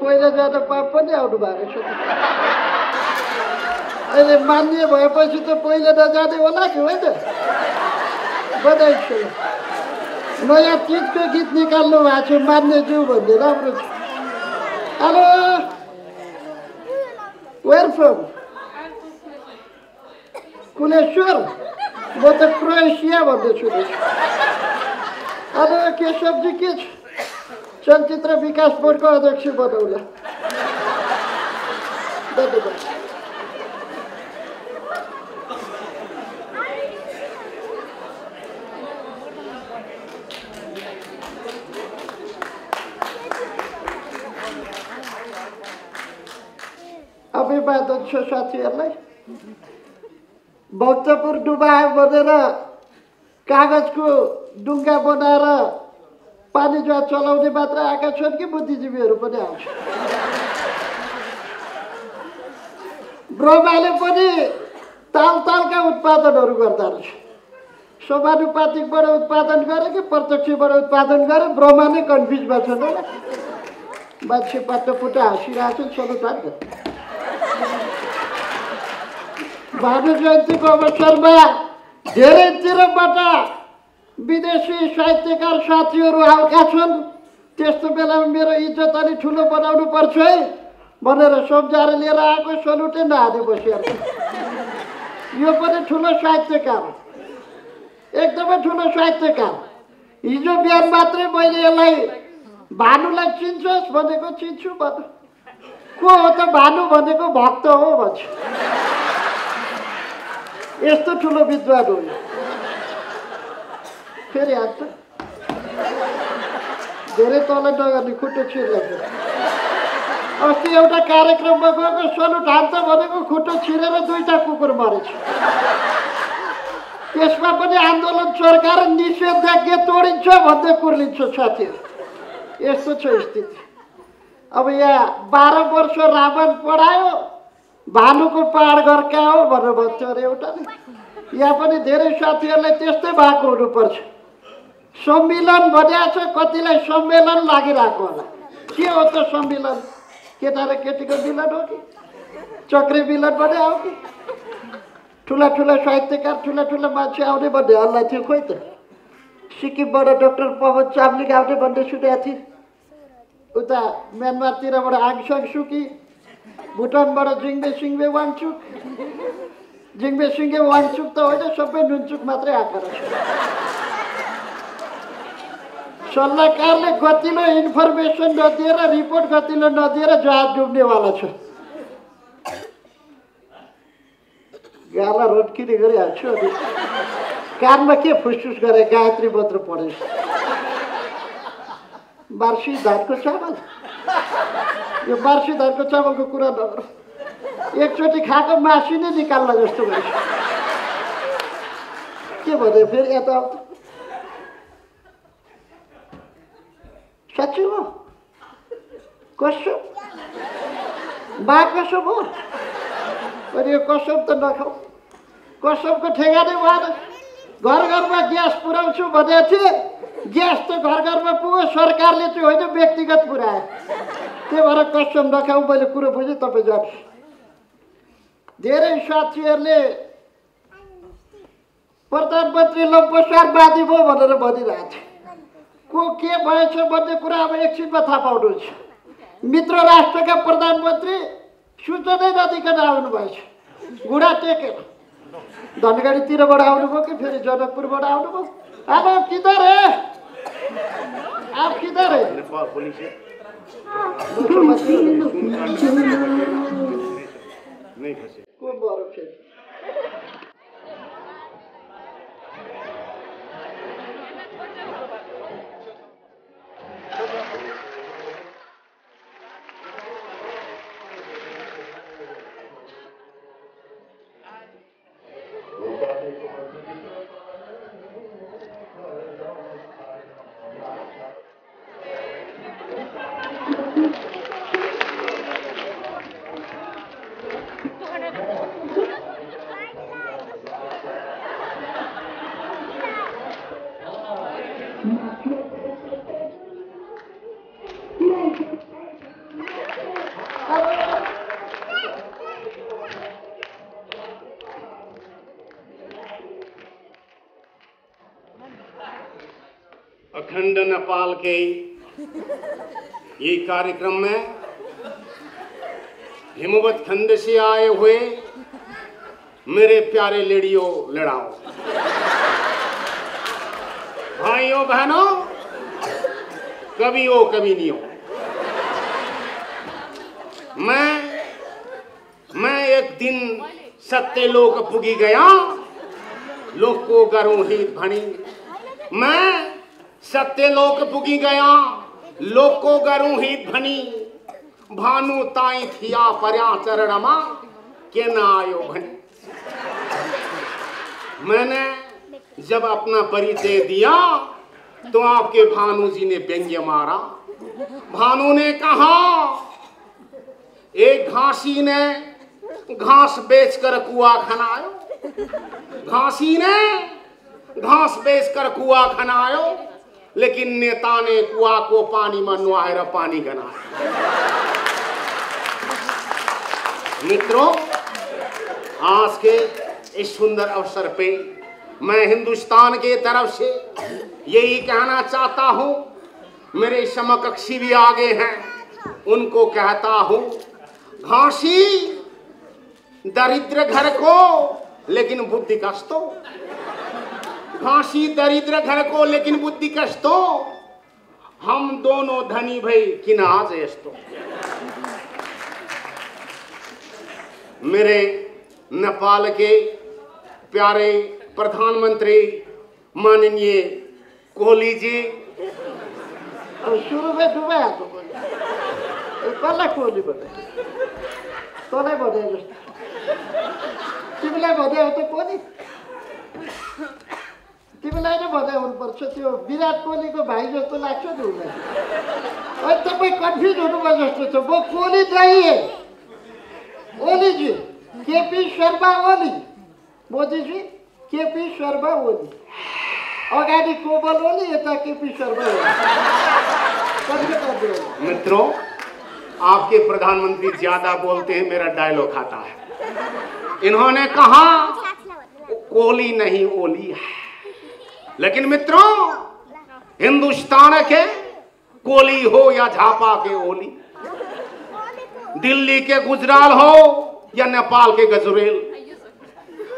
पहिला ज्यादा पाप पनि आउनु भएको छ। अहिले मान्य भएपछि त पहिला नजाने होला नि होइन। बधाई छ। नयाँ चिजको गीत निकाल्नु भएको छ मान्यज्यू भन्ने राम्रो छ। Hello where from? कुलेश्वर? म त क्रोएसिया भन्दैछु। हेलो केशवजी के छ? चलचित्र विकास बोर्ड को अध्यक्ष बनौला। अभिवादन छ साथीहरुलाई। भक्तपुर डुबाए भनेर कागज को डुंगा बनाएर पानी जहाज चलाउने मात्र आएका छन् कि बुद्धिजीवीहरू पनि आउँछ। ब्रह्माले पनि ताल तालका उत्पादनहरू गर्दा रहेछ। समानुपातिकबाट उत्पादन गरे कि प्रत्यक्षबाट उत्पादन गरे ब्रह्मा नै कन्फ्युजमा छन् होला। मान्छे पाटोपुटा हाँसिरहेको छ सलोटान्त। भानु जयन्तीको अवसरमा धेरैतिरबाट विदेशी साहित्यकार साथीहरू आएका छन्। त्यस्तो बेलामा मेरो इज्जत अलि ठुलो बनाउनु पर्छ है भनेर सम्झाएर लिएर आएको सलुटै नहाले बसेर। यो पनि ठुलो साहित्यकार, एकदमै ठुलो साहित्यकार। हिजो बिहान मात्रै मैले यसलाई भानुलाई चिन्छस् भनेको चिन्छु भन्नु। को हो त भानु? भनेको भक्त हो भन्छ। यस्तो ठुलो विद्वान हो। फेरि आज धेरै तल नगर्ने खुट्टो छिर्छ। अस्ति एउटा कार्यक्रममा गएको सलुट हान्छ भनेको खुट्टो छिरेर दुईटा कुकुर मरेछ। त्यसमा पनि आन्दोलन सरकार निषेधाज्ञा तोडिन्छ भन्दै कुर्लिन्छ साथीहरू। यस्तो छ स्थिति। अब यहाँ 12 वर्ष रावण पढायो, भानुको पाहाड गर्का हो भनेर भन्छ अरे एउटाले। यहाँ पनि धेरै साथीहरूलाई त्यस्तै भएको हुनुपर्छ। सम्मेलन भन्या छ, कतिलाई सम्मेलन लागिरहेको होला। के हो त सम्मेलन? केटा र केटीको मिलन हो कि चक्रे मिलन भने हो कि ठुला ठुला साहित्यकार ठुला ठुला मान्छे आउने भन्ने हल्ला थियो। खोइ त सिक्किमबाट डाक्टर पवन चामलिङ आउने भन्ने सुनेको थिएँ। उता म्यानमारतिरबाट आङसङ सुकी, भुटानबाट जिङ्बे सिङ्बे वाङचुक। जिङ्बे सिङ्गे वाङचुक त होइन, सबै नुनचुक मात्रै आएको रहेछ। सल्लाहकारले गतिलो इन्फर्मेसन नदिएर रिपोर्ट गतिलो नदिएर जहाज डुब्नेवाला छ। गाला रोटकिने गरिहाल्छु। कानमा के फुसफुस गरे? गायत्री मन्त्र पढेछ। बार्सी धानको चामल, यो बार्सी धानको चामलको कुरा नगर। एकचोटि खाएको मासु नै निकाल्ला जस्तो भएछ। के भन्यो फेरि यता? साँच्चै हो? कसो बा कसो हो? अनि यो कसो त नखाऊ। कसोको ठेगानै भएन। घर घरमा ग्यास पुर्याउँछु भनेको थिएँ। ग्यास त घर घरमा पुग्यो, सरकारले चाहिँ होइन व्यक्तिगत पुर्यायो। त्यही भएर कसम नखाऊ। मैले कुरो बुझेँ, तपाईँ जानुहोस्। धेरै साथीहरूले प्रधानमन्त्री लोकसारवादी भयो भनेर भनिरहेको थियो। को के भएछ भन्ने कुरा अब एकछिनमा थाहा पाउनुहुन्छ। मित्र राष्ट्रका प्रधानमन्त्री सूचना नदिकन आउनुभएछ। घुँडा टेकेर धनगढीतिरबाट आउनुभयो कि फेरि जनकपुरबाट आउनुभयो। हेलो किधर है आप? किधर है? को मरो फेरि? अखंड नेपाल के ये कार्यक्रम में हिमवत खंड से आए हुए मेरे प्यारे लेडियो लड़ाओ भाइयों बहनों, कभी हो कभी नहीं हो। मैं एक दिन सत्य लोक पुगी गया, लोक को करो हित भणी। मैं सत्य लोक पुगी गया, लोक को करो हित भणी। भानु ताई थिया पर्या चरणमा के ना आयो भणी। मैंने जब अपना परिचय दिया तो आपके भानु जी ने व्यंग्य मारा। भानु ने कहा, एक घासी ने घास बेचकर कुआ खनायो, घासी ने घास बेचकर कुआ खनायो, लेकिन नेता ने कुआ को पानी में नुआर पानी गनाया। मित्रों, आज के इस सुंदर अवसर पे मैं हिंदुस्तान के तरफ से यही कहना चाहता हूँ, मेरे समकक्षी भी आगे हैं, उनको कहता हूँ, घासी दरिद्र घर को लेकिन बुद्धि कस्तो, घासी दरिद्र घर को लेकिन बुद्धि कस्तो, हम दोनों धनी भाई किना जेस्तो। मेरे नेपाल के प्यारे प्रधानमंत्री माननीय कोहली जी, शुरू में डूबा तो कोहली तले बधे तिमीलाई बधे हो, तो कोहली तिमीलाई नै बधे हुनुपर्छ, त्यो विराट कोहलीको भाइ जस्तो लाग्छ नि उलाई। अनि तपाई कन्फ्युज हुनुभयो जस्तो छ, म कोहली चाहिए ओली जी, केपी शर्मा ओली, मोदी जी केपी शर्मा ओली, अगाडि कोबल ओली, यता केपी शर्मा ओली। मित्रों, आपके प्रधानमंत्री ज्यादा बोलते हैं, मेरा डायलॉग आता है। इन्होंने कहा कोहली नहीं ओली है, लेकिन मित्रों, हिंदुस्तान के कोहली हो या झापा के ओली, दिल्ली के गुजराल हो या नेपाल के गजुरेल,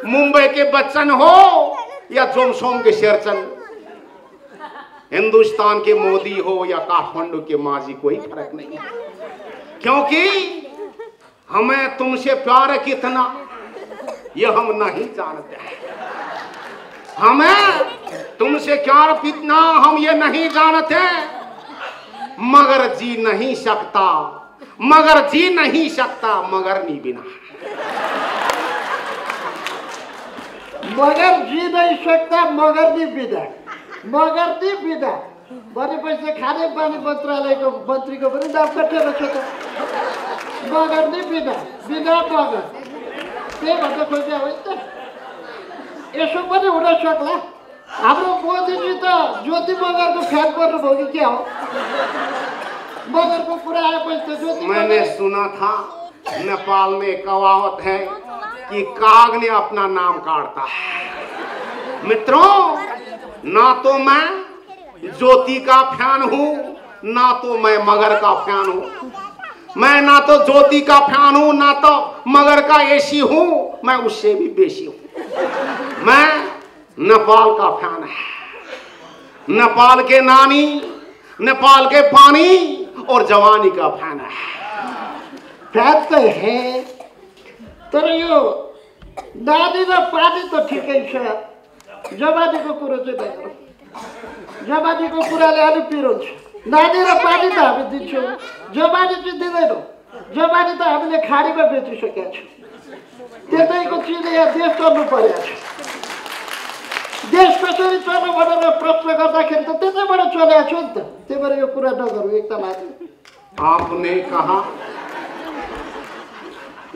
मुंबई के बच्चन हो या जोमसोम के शेरचन, हिंदुस्तान के मोदी हो या काठमांडू के माजी, कोई फर्क नहीं, क्योंकि हमें तुमसे प्यार कितना ये हम नहीं जानते हैं, हमें तुमसे प्यार कितना हम ये नहीं जानते, मगर जी नहीं सकता, मगर जी नहीं सकता, मगर नहीं बिना, मगर जी नहीं सकता, मगर नहीं बिना, मगर नहीं बिना भनेपछि खाने पानी मन्त्रालयको मन्त्रीको पनि नाम कटेर छ त, मगर नि बिना बिना मगर, त्यही भन्न खोज्या होइन त, यसो पनि हुन सक्ला। हाम्रो मोदीजी त ज्योति मगरको फ्यान गर्नुभयो कि क्या हो, मगरको कुरा आएपछि त ज्योति। मैंने सुना था नेपाल में कहावत है कि काग ने अपना नाम काटता है। मित्रों, ना तो मैं ज्योति का फैन हूँ, ना तो मैं मगर का फैन हूँ, मैं ना तो ज्योति का फैन हूँ, ना तो मगर का एसी हूँ, मैं उससे भी बेसी हूँ, मैं नेपाल का फैन है, नेपाल के नानी, नेपाल के पानी और जवानी का फैन है। फैन तो है, तर यो नानी र पानी तो ठीक है, जवानी को कुरो चाहिँ जवानी को कुराले अलि पिरो छ, नानी र पानी त हामी दिन्छौँ, जवानी चाहिँ दिँदैनौँ, जवानी त हामीले खाडीमा बेचिसकेका छौँ, त्यतैको चिजले यहाँ देश चल्नु पर्या छ। देश कसरी चल्नु भनेर प्रश्न गर्दाखेरि त त्यसैबाट चलेको छु नि त, त्यही भएर यो कुरा नगरौँ एकदम। आपने कहा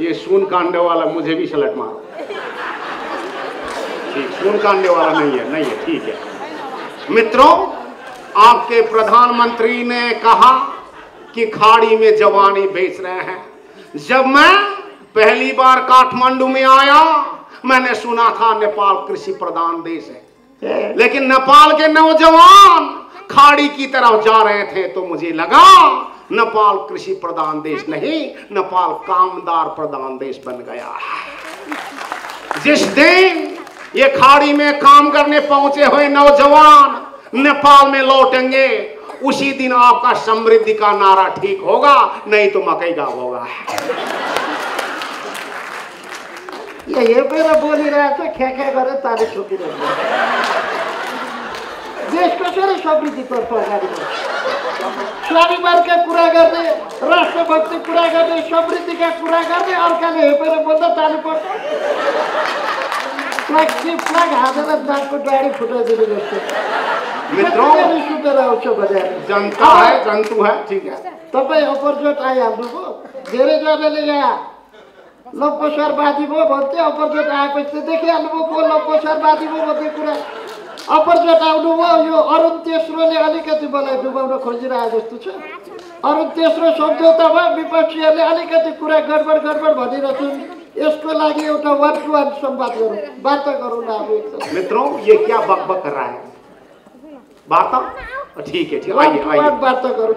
ये सुन कांडे वाला मुझे भी सलट मारो, ठीक, सुन कांडे वाला नहीं है, नहीं है, ठीक है। मित्रों, आपके प्रधानमंत्री ने कहा कि खाड़ी में जवानी बेच रहे हैं। जब मैं पहली बार काठमांडू में आया, मैंने सुना था नेपाल कृषि प्रधान देश है, लेकिन नेपाल के नौजवान खाड़ी की तरफ जा रहे थे तो मुझे लगा नेपाल कृषि प्रधान देश नहीं, नेपाल कामदार प्रधान देश बन गया। जिस दिन ये खाड़ी में काम करने पहुंचे हुए नौजवान नेपाल में लौटेंगे उसी दिन आपका समृद्धि का नारा ठीक होगा, नहीं तो मकई का होगा। ये बोली रहा था खे करे तारीख छोटी समृद्धि स्वाभिमान का कुरा करने, राष्ट्रभक्ति कुरा करने, समृद्धि का कुरा करने अर्काले हेपेर बोल्दा ताली पर्छ। फ्ल्याग हातेर नाकको डाडी फुटाइदिने जस्तो। मित्रों सुतेर आउँछ बजार जनता है जन्तु है ठीक है। तपाई अपरजट आइहाल्नुभयो, धेरै जनाले यहाँ लप्पसरवादी भो भन्थे, अपरजट आएपछि देखिहाल्नुभयो को लप्पसरवादी भो भन्ने कुरा। अपरजट आउनु भयो, यो अरुण तेस्रोले अलिकति मलाई डुबाउन खोजिरहेको जस्तो छ। अरुण तेस्रो सम्झौतामा विपक्षीहरूले अलिकति कुरा गडबड गडबड भनिरहेछन्, यसको लागि एउटा वान टु वान संवाद गरौँ, वार्ता गरौँ न हामी एकसाथ। मित्रों ये क्या बकबक कर रहा है, वार्ता ठीक है, ठीक आइए आइए वार्ता गरौँ।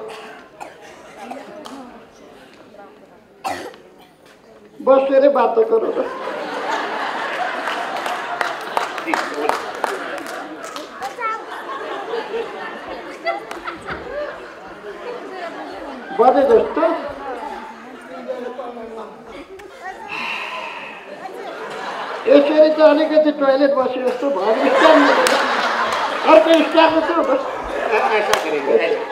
बसेर वार्ता गरौँ। बने दोस्तों यसरी त अलिकति टोयलेट बसे जस्तो भयो नि, अर्को स्टार्ट त बस ऐसा गरेको।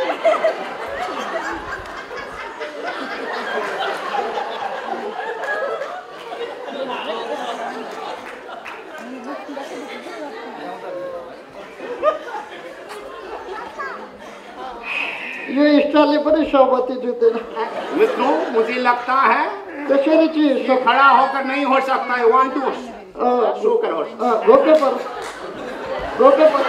ये स्टालले पनि सहमति जुट्दैन। मित्रों मुझे लगता है त्यसरी चीज खड़ा होकर नहीं हो सकता है, वन टू शो कर रोके पर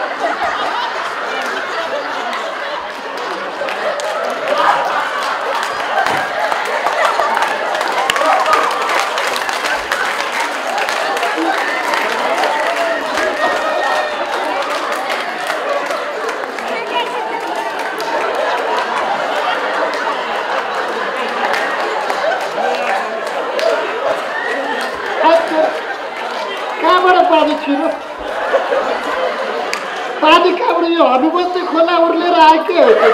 पानी कहाँबाट यो हनुमन्ती खोला उर्लेर आएकै हो,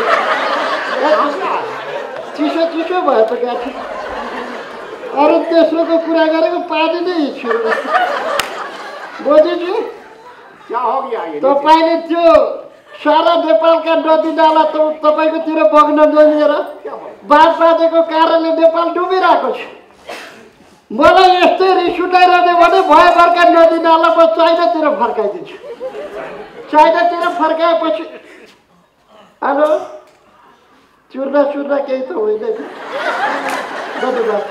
चिसो चिसो भयो त गाठी। अरू तेस्रोको कुरा गरेको पानी नै छिरो। मोदीजी तपाईँले त्यो सारा नेपालका नदी नाला तपाईँकोतिर बग्न नदिएर बाँध बाँधेको कारणले नेपाल डुबिरहेको छ। मलाई यस्तै रिस उठाइरहने भने भयभरका नदी नाला म चाइनातिर फर्काइदिन्छु। चाइनातिर फर्काएपछि हेलो चुर्ना केही त होइन। धन्यवाद।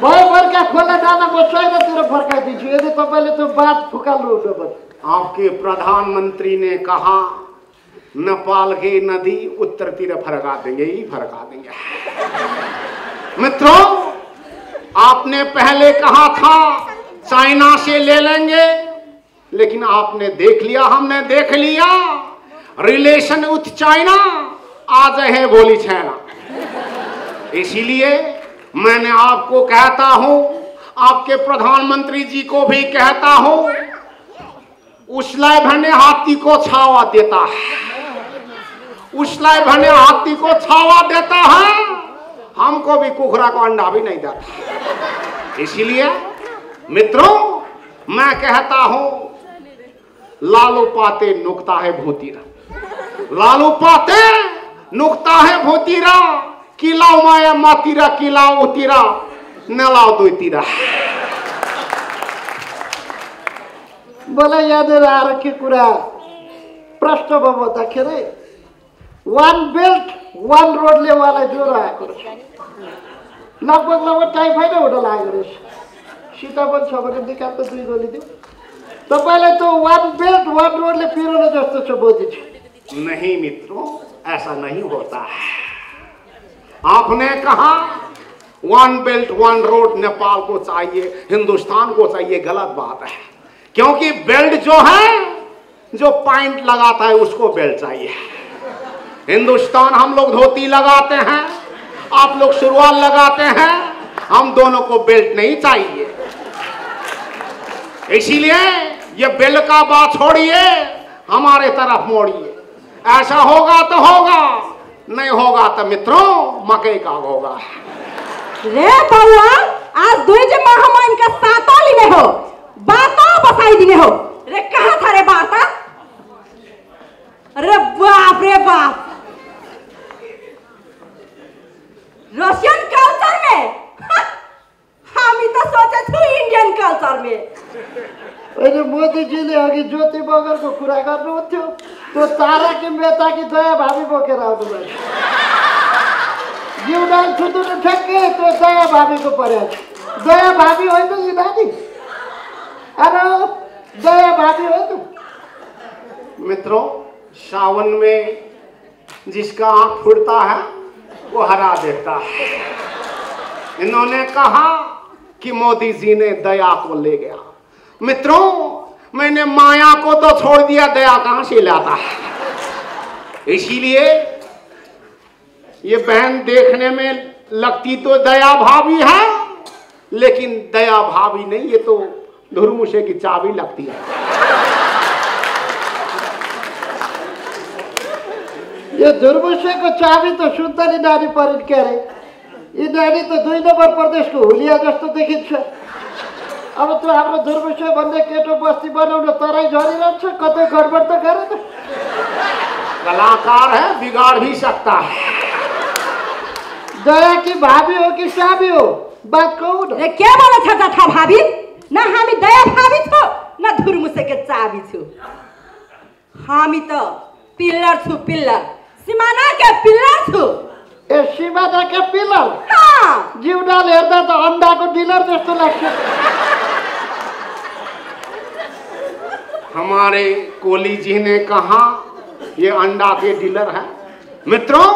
भयभरका खोला नाला म चाइनातिर फर्काइदिन्छु यदि तपाईँले त्यो बात फुकाल्नुहुन्न भने। आपके प्रधानमंत्री ने कहा नेपाल की नदी उत्तरतिर फरका देंगे ही फरका देंगे। मित्रों आपने पहले कहा था चाइना से ले लेंगे, लेकिन आपने देख लिया, हमने देख लिया रिलेशन विथ चाइना आज है बोली चाइना। इसीलिए मैंने आपको कहता हूं, आपके प्रधानमंत्री जी को भी कहता हूं, उसलाई भने हाथी को छावा देता है, उसलाई भने हाथी को छावा देता है, हमको भी कुखरा को अंडा भी नहीं देता। इसलिए मित्रों मैं कहता हूं लालू पाते नुकता है भूतीरा, लालू पाते नुकता है भूतीरा, किलाओ माया मातीरा, किलाओ उतीरा नलाओ दो तीरा। बोला याद आ रखे कुरा प्रश्न बताखे वन बेल्ट वन रोडले उहाँलाई जो आएको रहेछ लगभग टाइफाइड हुन लागेको रहेछ। सीतावन छ भने निकाल्नु दुई गोली दियो। तपाईँलाई तो वन बेल्ट वन रोडले पिरोलो जस्तो छ बोझी। नहीं मित्रों ऐसा नहीं होता है। आपने कहा one belt one road Nepal को चाहिए, हिंदुस्तान को चाहिए, गलत बात है। क्योंकि बेल्ट जो है जो पॉइंट लगाता है उसको बेल्ट चाहिए, हिंदुस्तान हम लोग धोती लगाते हैं, आप लोग शुरुआत लगाते हैं, हम दोनों को बेल्ट नहीं चाहिए। इसीलिए ये बेल्ट का बात छोड़िए, हमारे तरफ मोड़िए। ऐसा होगा तो होगा, नहीं होगा तो मित्रों मकई का होगा। रे बउआ, आज दूजे महामाइन का सातों लिने हो, बातों बसाई दिने हो। रे कहा था रे बाता? रे बाप रशियन कल्चर में, हम ही तो सोचे थे इंडियन कल्चर में। अरे मोदी जी ने आगे ज्योति बगर को कुरा कर रहे होते हो, तो तारा के मेहता की दया भाभी बोके रहा हूँ तुम्हें। ये उड़ान छुट्टी ने फेंक गए तो दया भाभी को पड़े। दया भाभी होए तो ये दादी, अरे दया भाभी होए तो। मित्रों, सावन में जिसका आँख फुटता है वो हरा देता है। इन्होंने कहा कि मोदी जी ने दया को ले गया। मित्रों, मैंने माया को तो छोड़ दिया, दया कहाँ से लाता है। इसीलिए ये बहन देखने में लगती तो दया भाभी है, लेकिन दया भाभी नहीं, ये तो धुरमुसे की चाबी लगती है। ये धुरमुसे को चाबी तो सुंदरी नानी परिण करे। ये नानी तो 2 नंबर प्रदेश को हुलिया जस्तो देखिन्छ। अब तो हाम्रो धुरमुसे भन्ने केटो बस्ती बनाउन तराई झरिरहन्छ, कतै गडबड त गरे न। कलाकार है, बिगाड़ भी सकता है। दया की भाभी हो कि चाबी हो, बात कहू न। ए के बोले छ जठा भाभी? न हामी दया भाभी छौ, न धुरमुसे के चाबी छौ। हामी त पिल्लर छु, पिल्लर सीमाना के पिल्लर छु। ए सीमाना के पिल्लर? हाँ। जीवनाल हेर्दा त अंडा को डीलर जस्तो लाग्छ। हमारे कोली जी ने कहा ये अंडा के डीलर है। मित्रों,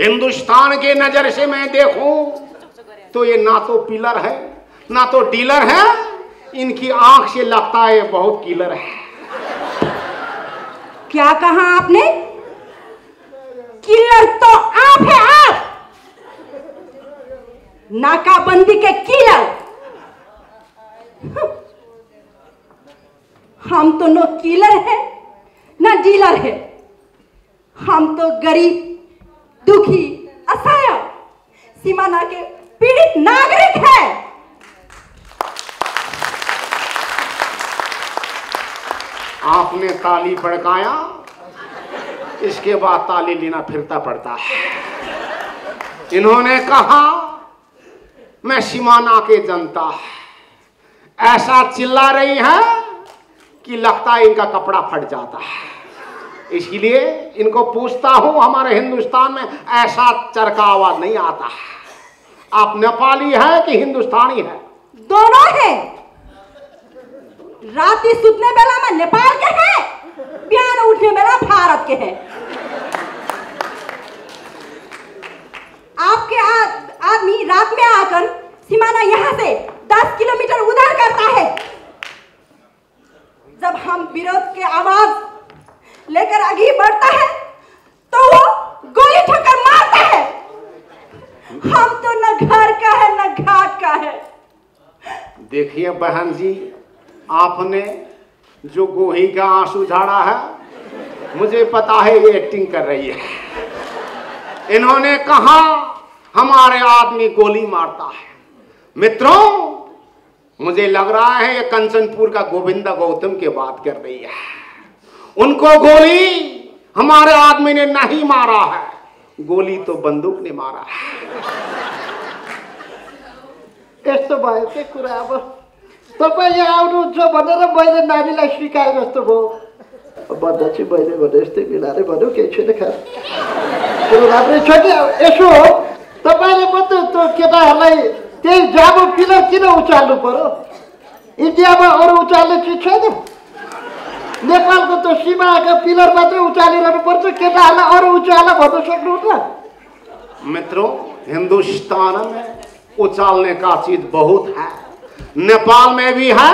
हिंदुस्तान के नजर से मैं देखूं तो ये ना तो पिल्लर है ना तो डीलर है, इनकी आंख से लगता है बहुत किलर है। क्या कहा आपने? किलर तो आप है, आप नाकाबंदी के किलर। हम तो न किलर है न डीलर है, हम तो गरीब दुखी असहाय सीमाना के पीड़ित नागरिक है। आपने ताली भड़काया, इसके बाद ताली लेना फिरता पड़ता है। इन्होंने कहा मैं सीमाना के जनता, ऐसा चिल्ला रही है कि लगता है इनका कपड़ा फट जाता है। इसलिए इनको पूछता हूँ, हमारे हिंदुस्तान में ऐसा चरका आवाज नहीं आता। आप नेपाली है कि हिंदुस्तानी है? दोनों है। राती सुतने बेला में नेपाल के हैं, बिहान उठने बेला भारत के हैं। आपके आदमी रात में आकर सीमाना यहाँ से 10 किलोमीटर उधर करता है। जब हम विरोध के आवाज लेकर आगे बढ़ता है तो वो गोली ठोकर मारता है। हम तो न घर का है न घाट का है। देखिए बहन जी, आपने जो गोही का आंसू झाड़ा है, मुझे पता है ये एक्टिंग कर रही है। इन्होंने कहा हमारे आदमी गोली मारता है। मित्रों, मुझे लग रहा है ये कंचनपुर का गोविंदा गौतम की बात कर रही है। उनको गोली हमारे आदमी ने नहीं मारा है, गोली तो बंदूक ने मारा है। यस्तो भयो के कुरा। अब तब यहाँ आने जो मैं नानी स्वीकार जो भो बच्ची मैं ये मिला भो कहीं छोटे इसो हो। तब तो केटा जाबो पिलर कचाल् पो? इंडिया में अरु उचालने चीज छेन। नेपाल को तो सीमा का पिलर मत उचाली पर्च, केटा अरु उचाल भन्न सकूँ। मित्रों, हिंदुस्तान में उचालने का चीज बहुत है, नेपाल में भी है,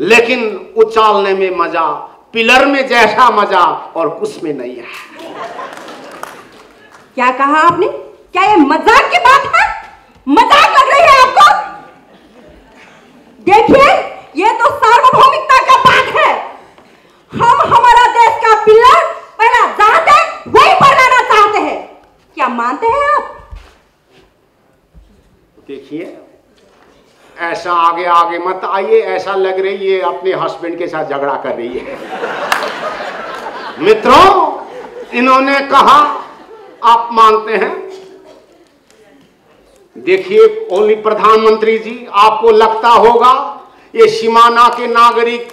लेकिन उछालने में मजा पिलर में जैसा मजा और कुछ में नहीं है। क्या कहा आपने? क्या ये मजाक की बात है? मजाक लग रही है आपको? देखिए, ये तो सार्वभौमिकता का बात है। हम हमारा देश का पिलर पहला जात है, वही बनाना चाहते हैं। क्या मानते हैं आप? देखिए, ऐसा आगे आगे मत आइए। ऐसा लग रही है अपने हस्बैंड के साथ झगड़ा कर रही है। मित्रों, इन्होंने कहा आप मानते हैं। देखिए ओली प्रधानमंत्री जी, आपको लगता होगा ये सीमाना के नागरिक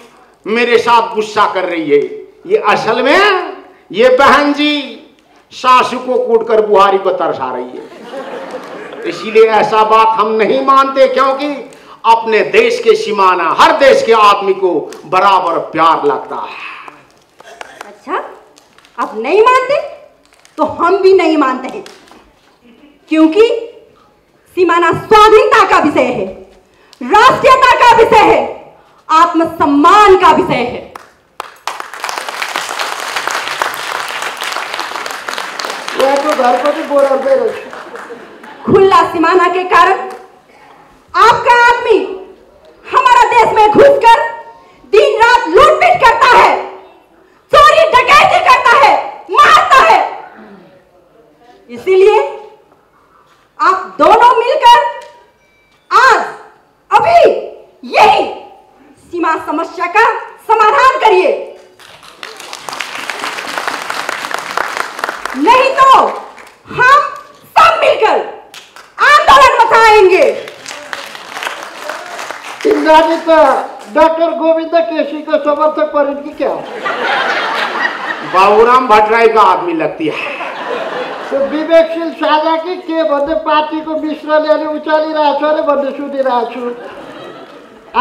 मेरे साथ गुस्सा कर रही है। ये असल में ये बहन जी सासू को कूटकर बुहारी को तरसा रही है। इसीलिए ऐसा बात हम नहीं मानते, क्योंकि अपने देश के सीमाना हर देश के आदमी को बराबर प्यार लगता है। अच्छा, आप नहीं मानते तो हम भी नहीं मानते हैं, क्योंकि सीमाना स्वाधीनता का विषय है, राष्ट्रीयता का विषय है, आत्मसम्मान का विषय है। खुला सीमाना के कारण आपका आदमी हमारा देश में घुसकर दिन रात लूटपीट करता है, चोरी डकैती करता है, मारता है। इसीलिए आप दोनों मिलकर आज अभी यही सीमा समस्या का समाधान करिए, नहीं तो हम सब मिलकर आंदोलन मचाएंगे। डॉक्टर गोविंद केसी का समर्थक पर इनकी क्या? बाबूराम भट्टराई का आदमी लगती है। तो विवेकशील साझा कि के भन्ने पार्टीको मिश्रले अहिले उचालिरहेछ अरे भन्ने सुनिरहेछु।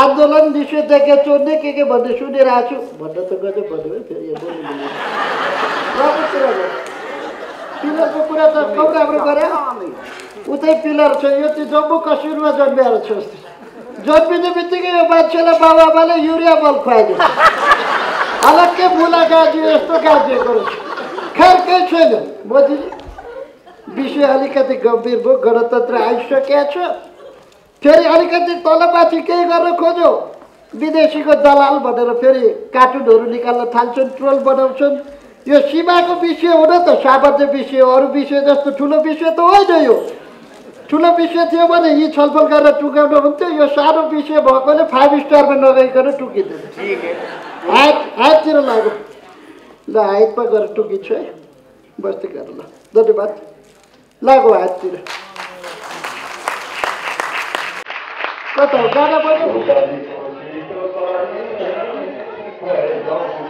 आन्दोलन निषेधकै चोर्ने के भन्ने सुनिरहेछु भन्न त गजब भन्यो फेरि यो पिलरको कुरा त कम राम्रो गरे। उतै पिलर छ, यो चाहिँ जम्मू कश्मीरमा जन्मेर छ। जन्मिने बित्तिकै यो मान्छेलाई बाबाले युरिया बल खुवाइदियो। अलग्गै मुला गाजी यस्तो गाजीको खैर केही छैन। मोदीजी विषय अलिकति गंभीर भो, गणतंत्र आइसकेको फेरि अलिकति तलमाथि केही गर्न खोज्यो। विदेशी को दलाल भनेर फेरि कार्टुनहरू निकाल्न थाल्छन्, ट्रोल बनाउँछन्। यो सीमाको विषय हो न त, सामान्य विषय हो, अरू विषय जस्तो ठुलो विषय त होइन। यो ठुलो विषय थियो भने यी छलफल गरेर टुकाउनु हुन्थ्यो। यो सानो विषय भएकोले 5 स्टारमा नगइकन टुकिदिन्छ। ठीक है, हाततिर लाग्यो ल, हातमा गएर टुकिन्छु है, बस्ती गरेर ल, धन्यवाद। लागो हाततिर कता जाँदा पनि